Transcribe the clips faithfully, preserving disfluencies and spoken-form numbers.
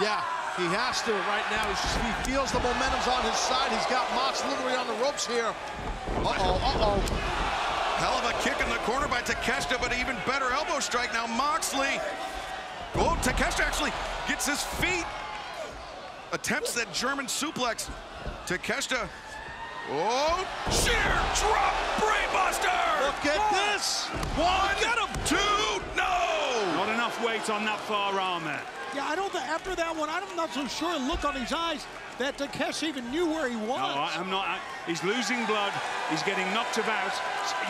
Yeah, he has to right now. He's just, he feels the momentum's on his side. He's got Mox literally on the ropes here. Uh-oh, uh-oh. Hell of a kick in the corner by Takeshita, but even better elbow strike now. Moxley. Oh, Takeshita actually gets his feet. Attempts that German suplex. Takeshita. Oh, sheer drop brainbuster! Look at One. this! One, Look at him. two, no! Not enough weight on that far arm there. Yeah, I don't think after that one, I'm not so sure look on his eyes that Takeshita even knew where he was. No, I, I'm not. I, he's losing blood. He's getting knocked about.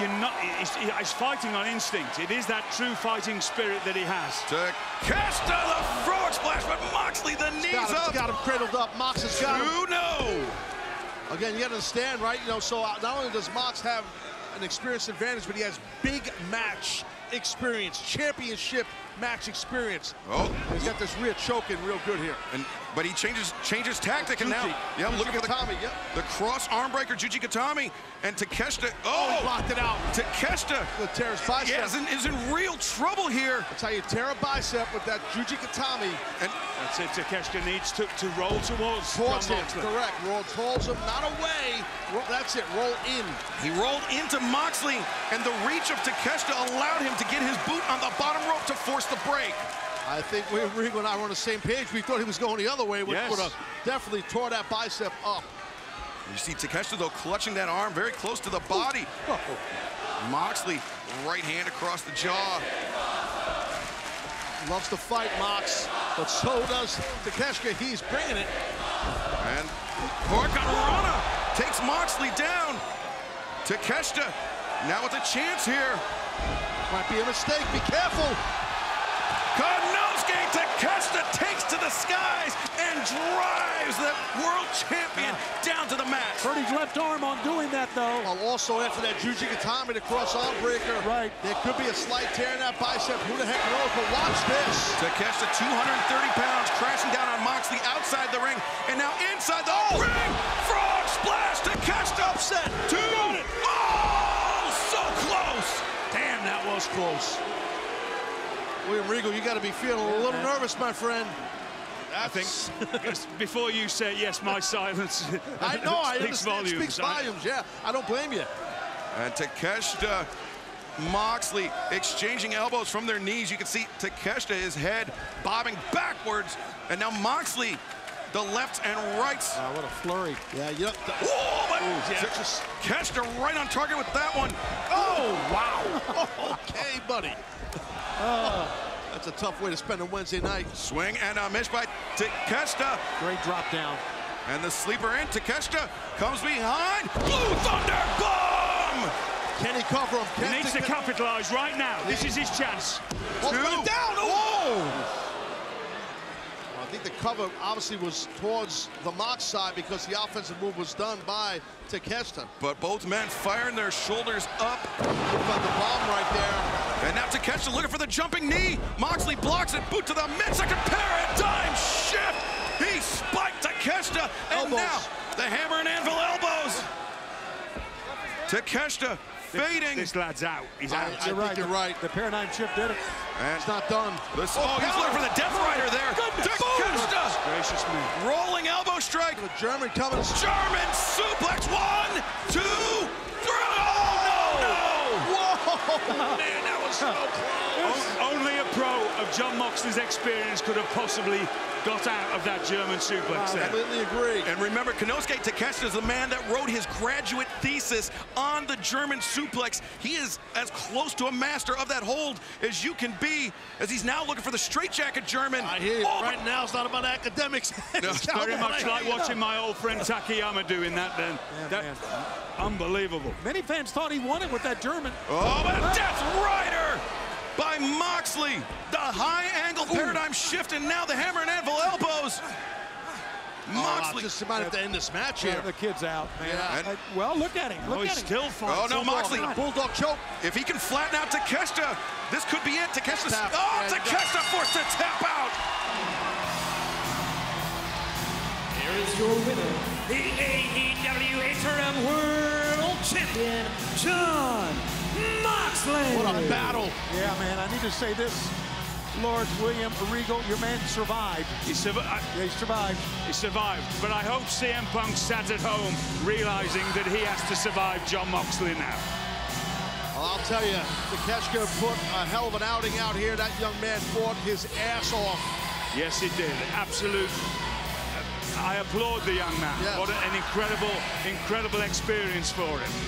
You're not. He's, he's fighting on instinct. It is that true fighting spirit that he has. Takeshita, the forward splash, but Moxley, the knees got him, up. Got him cradled up. Mox has got him. Two, no! Again, you understand, right? You know, so not only does Mox have an experience advantage, but he has big match experience, championship match experience. Oh, he's got this rear choking real good here. And but he changes changes tactic, and now yeah, I'm looking for the yep. the cross arm breaker, Juji-gatame, and Takeshita. Oh, oh, he blocked it out. Takeshita with Terra's bicep. Yeah, is in, is in real trouble here. That's how you tear a bicep with that Juji-gatame. And that's it. Takeshita needs to to roll towards. Towards him, correct. Roll towards him, not away. Roll, that's it. Roll in. He rolled into Moxley, and the reach of Takeshita allowed him to get his boot on the bottom rope to force the break. I think William Regal and I were on the same page. We thought he was going the other way, which yes. would have definitely tore that bicep up. You see Takeshita, though, clutching that arm very close to the body. Oh. Moxley, right hand across the jaw. Loves to fight, Mox, but so does Takeshita. He's bringing it. And Hurricanrana takes Moxley down. Takeshita now with a chance here. Might be a mistake, be careful. Konosuke Takeshita takes to the skies and drives the world champion yeah. down to the mat. Hurt his left arm on doing that, though. Well, also after that Juji-gatame, the cross arm breaker. Right. There could be a slight tear in that bicep. Who the heck knows, but watch this. Takeshita, two hundred thirty pounds, crashing down on Moxley outside the ring, and now inside the oh. ring. Frog splash, Takeshita upset. Two. Oh, so close. Damn, that was close. William Regal, you got to be feeling a little nervous, my friend. That's... I think before you say yes, my silence. I know, I understand. Volumes. It speaks volumes, yeah. I don't blame you. And Takeshita, Moxley exchanging elbows from their knees. You can see Takeshita, his head bobbing backwards, and now Moxley, the left and rights. Wow, what a flurry. Yeah, yep. Oh, my yeah. Takeshita right on target with that one. Oh, wow. Okay, buddy. Oh. That's a tough way to spend a Wednesday night. Swing and a miss by Takeshita. Great drop down. And the sleeper in. Takeshita comes behind. Blue Thunder bomb! Can he cover him? Can he needs to capitalize right now. This is his chance. Oh, two. Down. Oh! I think the cover obviously was towards the Mox side because the offensive move was done by Takeshita. But both men firing their shoulders up. Look at the bomb right there. And now Takeshita looking for the jumping knee. Moxley blocks it. Boot to the midsection. Paradigm shift. He spiked Takeshita. And elbows. Now the hammer and anvil elbows. Takeshita fading. This, this lad's out. He's out. I, I you're right. You're right. The paradigm shift did it. And it's not done. This, oh, oh, he's looking for the Death Rider there. Takeshita. Gracious me. Rolling elbow strike. The German coming. German suplex. One, two, three. Oh, no. no. Whoa. Man, that was so close. Only a pro of Jon Moxley's experience could have possibly got out of that German suplex. I completely agree. And remember, Konosuke Takeshita is the man that wrote his graduate thesis on the German suplex. He is as close to a master of that hold as you can be, as he's now looking for the straitjacket German. I hear you. Oh, right now, it's not about academics. No, it's very much like watching my old friend Takeyama doing that then. Yeah, that, man. Unbelievable. Many fans thought he won it with that German. Oh, but oh. Death Rider by Moxley. The high-angle paradigm shift, and now the hammer and anvil elbows. Moxley. Oh, just about have to end this match here. Yeah, the kid's out, man. Yeah. I, well, look at him. Look oh, at he's him. still fighting. Oh, no, Moxley. Bulldog choke. If he can flatten out Takeshita, this could be it. Takeshita. Oh, yeah, Takeshita forced to tap out. Here is your winner, the A E W Interim World Champion, Jon Moxley. What a battle. Yeah, man, I need to say this. Lord William Regal, your man survived. He, survi yeah, he survived. He survived. But I hope C M Punk sat at home realizing that he has to survive Jon Moxley now. Well, I'll tell you, Takeshita put a hell of an outing out here. That young man fought his ass off. Yes, he did. Absolute. I applaud the young man. Yes. What an incredible, incredible experience for him.